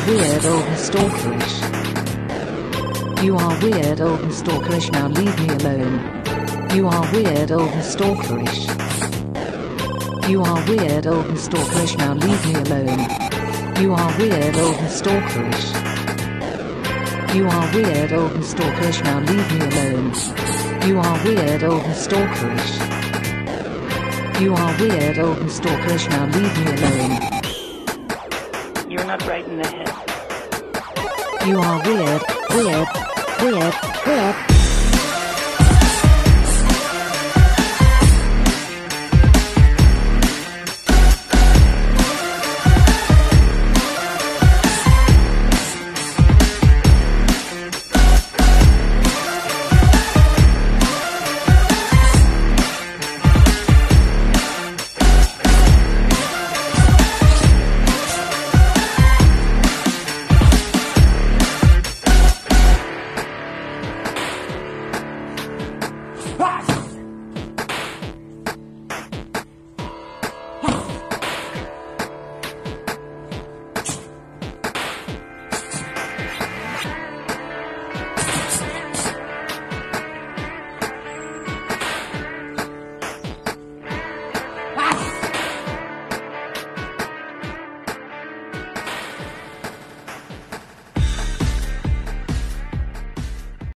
are weird, old, and stalkerish. You are weird, old, and stalkerish. Now leave me alone. You are weird, old, and stalkerish. You are weird, old, and stalkerish. Now leave me alone. You are weird, old, and stalkerish. You are weird, old, and stalkerish. Now leave me alone. You are weird, old, and stalkerish. You are weird, old, and stalkerish. Now leave me alone. You're not right in the head. You are weird, weird, weird, weird.